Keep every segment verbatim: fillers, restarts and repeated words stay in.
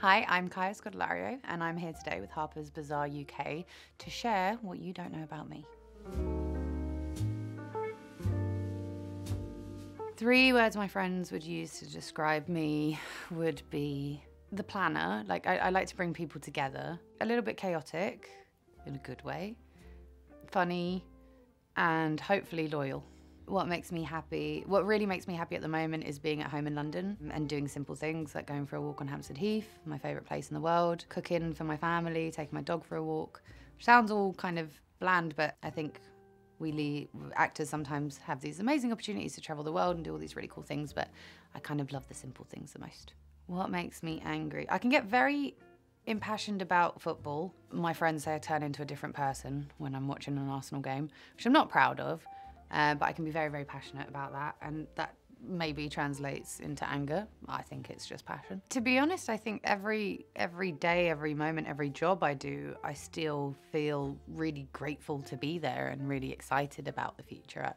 Hi, I'm Kaya Scodelario, and I'm here today with Harper's Bazaar U K to share what you don't know about me. Three words my friends would use to describe me would be the planner. Like, I, I like to bring people together. A little bit chaotic, in a good way, funny, and hopefully loyal. What makes me happy, what really makes me happy at the moment is being at home in London and doing simple things like going for a walk on Hampstead Heath, my favourite place in the world, cooking for my family, taking my dog for a walk. Sounds all kind of bland, but I think we actors sometimes have these amazing opportunities to travel the world and do all these really cool things, but I kind of love the simple things the most. What makes me angry? I can get very impassioned about football. My friends say I turn into a different person when I'm watching an Arsenal game, which I'm not proud of, uh, but I can be very, very passionate about that, and that maybe translates into anger. I think it's just passion. To be honest, I think every every day, every moment, every job I do, I still feel really grateful to be there and really excited about the future.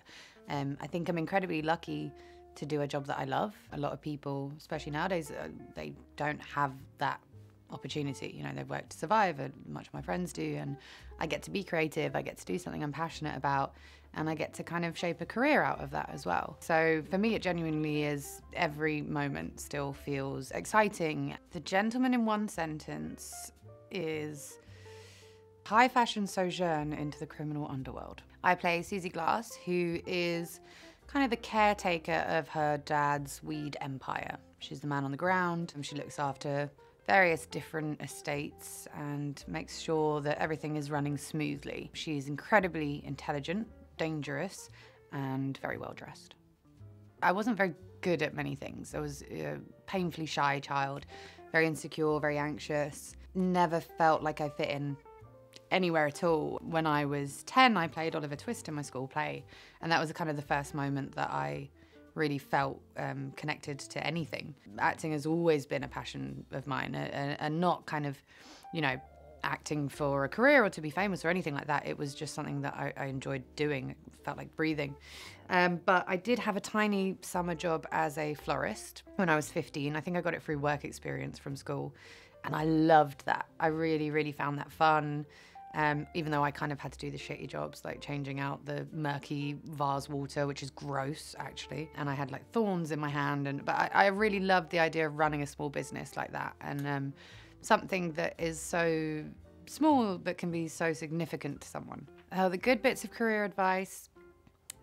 Um, I think I'm incredibly lucky to do a job that I love. A lot of people, especially nowadays, uh, they don't have that opportunity. You know, they've worked to survive, and much of my friends do, and I get to be creative, I get to do something I'm passionate about, and I get to kind of shape a career out of that as well. So for me, it genuinely is, every moment still feels exciting. The Gentlemen in one sentence is high fashion sojourn into the criminal underworld. I play Susie Glass, who is kind of the caretaker of her dad's weed empire. She's the man on the ground, and she looks after various different estates and makes sure that everything is running smoothly. She is incredibly intelligent, dangerous, and very well dressed. I wasn't very good at many things. I was a painfully shy child, very insecure, very anxious. Never felt like I fit in anywhere at all. When I was ten, I played Oliver Twist in my school play, and that was kind of the first moment that I really felt um, connected to anything. Acting has always been a passion of mine, and not kind of, you know, acting for a career or to be famous or anything like that. It was just something that I, I enjoyed doing. It felt like breathing. Um, but I did have a tiny summer job as a florist when I was fifteen. I think I got it through work experience from school, and I loved that. I really, really found that fun. Um, even though I kind of had to do the shitty jobs, like changing out the murky vase water, which is gross, actually. And I had like thorns in my hand, and but I, I really loved the idea of running a small business like that, and um, something that is so small but can be so significant to someone. Oh, the good bits of career advice.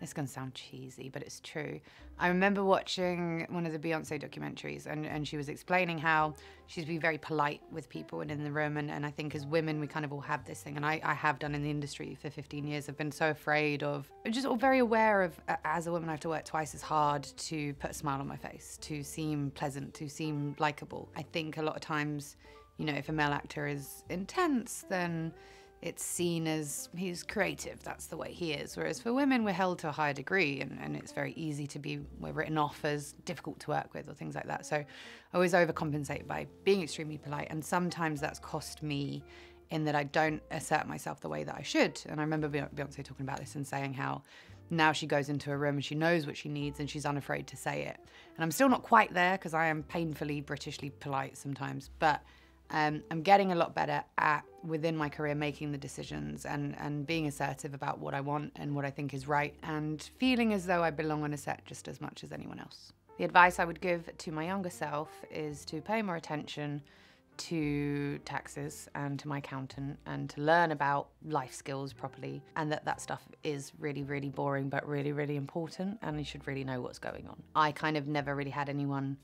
This is gonna sound cheesy, but it's true. I remember watching one of the Beyoncé documentaries, and, and she was explaining how she'd be very polite with people and in the room, and, and I think as women, we kind of all have this thing, and I, I have done in the industry for fifteen years. I've been so afraid of, just all very aware of, uh, as a woman, I have to work twice as hard to put a smile on my face, to seem pleasant, to seem likable. I think a lot of times, you know, if a male actor is intense, then it's seen as he's creative, that's the way he is. Whereas for women, we're held to a higher degree, and, and it's very easy to be, we're written off as difficult to work with or things like that. So I always overcompensate by being extremely polite, and sometimes that's cost me in that I don't assert myself the way that I should. And I remember Beyonce talking about this and saying how now she goes into a room and she knows what she needs and she's unafraid to say it. And I'm still not quite there because I am painfully Britishly polite sometimes, but Um, I'm getting a lot better at, within my career, making the decisions and, and being assertive about what I want and what I think is right, and feeling as though I belong on a set just as much as anyone else. The advice I would give to my younger self is to pay more attention to taxes and to my accountant, and to learn about life skills properly, and that that stuff is really, really boring but really, really important, and you should really know what's going on. I kind of never really had anyone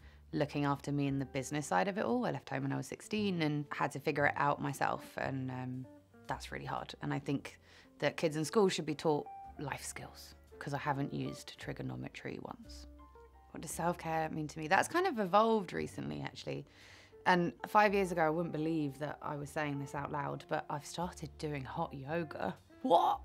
looking after me in the business side of it all. I left home when I was sixteen and had to figure it out myself, and um, that's really hard. And I think that kids in school should be taught life skills, because I haven't used trigonometry once. What does self-care mean to me? That's kind of evolved recently, actually. And five years ago, I wouldn't believe that I was saying this out loud, but I've started doing hot yoga. What?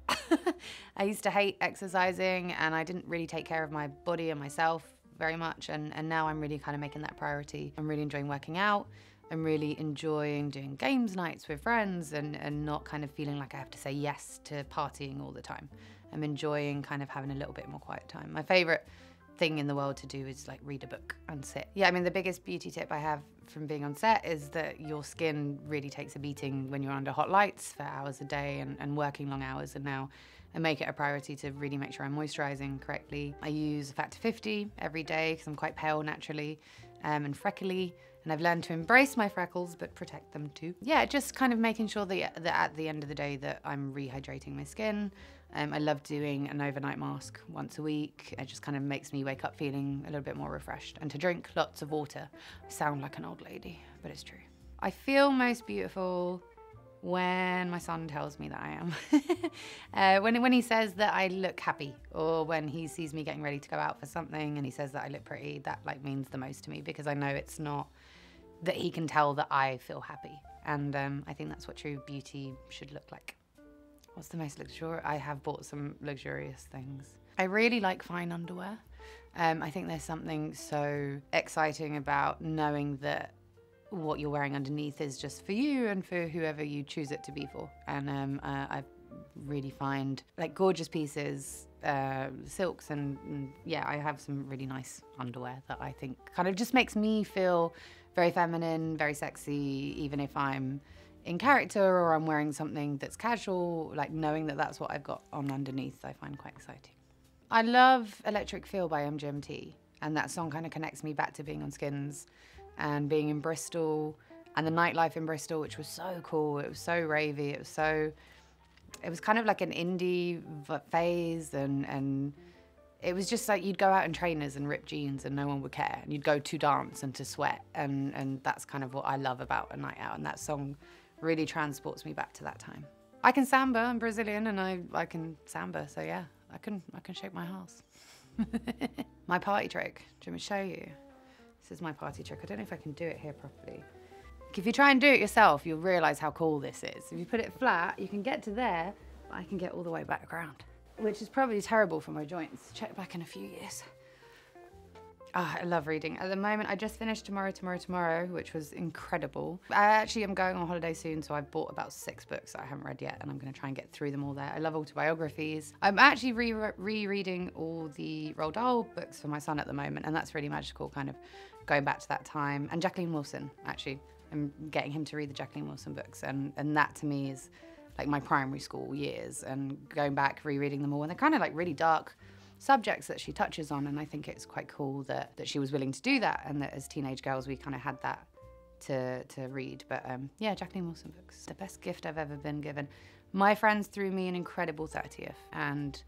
I used to hate exercising, and I didn't really take care of my body and myself very much, and, and now I'm really kind of making that priority. I'm really enjoying working out. I'm really enjoying doing games nights with friends, and, and not kind of feeling like I have to say yes to partying all the time. I'm enjoying kind of having a little bit more quiet time. My favorite thing in the world to do is like read a book and sit. Yeah, I mean, the biggest beauty tip I have from being on set is that your skin really takes a beating when you're under hot lights for hours a day and, and working long hours, and now I make it a priority to really make sure I'm moisturising correctly. I use a factor fifty every day because I'm quite pale naturally um, and freckly, and I've learned to embrace my freckles but protect them too. Yeah, just kind of making sure that, that at the end of the day that I'm rehydrating my skin. Um, I love doing an overnight mask once a week. It just kind of makes me wake up feeling a little bit more refreshed, and to drink lots of water. I sound like an old lady, but it's true. I feel most beautiful when my son tells me that I am. uh, when, when he says that I look happy, or when he sees me getting ready to go out for something and he says that I look pretty, that like means the most to me, because I know it's not that he can tell that I feel happy. And um, I think that's what true beauty should look like. What's the most luxurious? I have bought some luxurious things. I really like fine underwear. Um, I think there's something so exciting about knowing that what you're wearing underneath is just for you and for whoever you choose it to be for. And um, uh, I really find like gorgeous pieces, uh, silks, and, and yeah, I have some really nice underwear that I think kind of just makes me feel very feminine, very sexy, even if I'm in character or I'm wearing something that's casual. Like knowing that that's what I've got on underneath, I find quite exciting. I love Electric Feel by M G M T, and that song kind of connects me back to being on Skins and being in Bristol and the nightlife in Bristol, which was so cool. It was so ravey. It was so, it was kind of like an indie phase, and, and it was just like you'd go out in trainers and ripped jeans and no one would care, and you'd go to dance and to sweat, and, and that's kind of what I love about a night out, and that song really transports me back to that time. I can samba, I'm Brazilian, and I, I can samba, so yeah, I can, I can shake my ass. My party trick, do you want me to show you? This is my party trick. I don't know if I can do it here properly. If you try and do it yourself, you'll realise how cool this is. If you put it flat, you can get to there, but I can get all the way back around, which is probably terrible for my joints. Check back in a few years. Oh, I love reading. At the moment, I just finished Tomorrow, Tomorrow, Tomorrow, which was incredible. I actually am going on holiday soon, so I've bought about six books that I haven't read yet, and I'm going to try and get through them all there. I love autobiographies. I'm actually re-reading all the Roald Dahl books for my son at the moment, and that's really magical, kind of going back to that time. And Jacqueline Wilson, actually. I'm getting him to read the Jacqueline Wilson books, and, and that to me is like my primary school years, and going back, rereading them all, and they're kind of like really dark subjects that she touches on, and I think it's quite cool that, that she was willing to do that, and that as teenage girls we kind of had that to, to read. But um, yeah, Jacqueline Wilson books. The best gift I've ever been given. My friends threw me an incredible thirtieth, and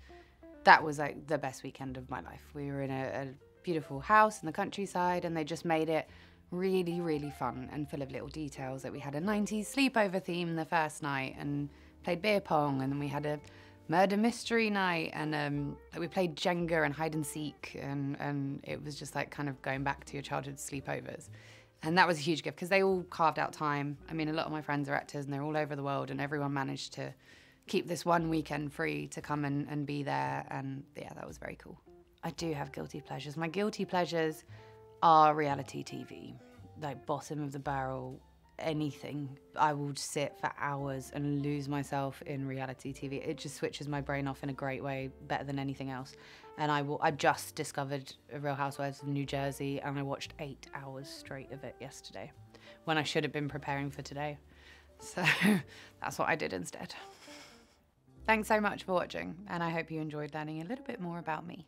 that was like the best weekend of my life. We were in a, a beautiful house in the countryside, and they just made it really, really fun and full of little details. That we had a nineties sleepover theme the first night, and played beer pong, and then we had a murder mystery night, and um, we played Jenga and hide and seek, and, and it was just like kind of going back to your childhood sleepovers. And that was a huge gift because they all carved out time. I mean, a lot of my friends are actors and they're all over the world, and everyone managed to keep this one weekend free to come and, and be there, and yeah, that was very cool. I do have guilty pleasures. My guilty pleasures are reality T V, like bottom of the barrel, anything. I will sit for hours and lose myself in reality T V. It just switches my brain off in a great way, better than anything else. And I will, I just discovered Real Housewives of New Jersey, and I watched eight hours straight of it yesterday, when I should have been preparing for today. So that's what I did instead. Thanks so much for watching, and I hope you enjoyed learning a little bit more about me.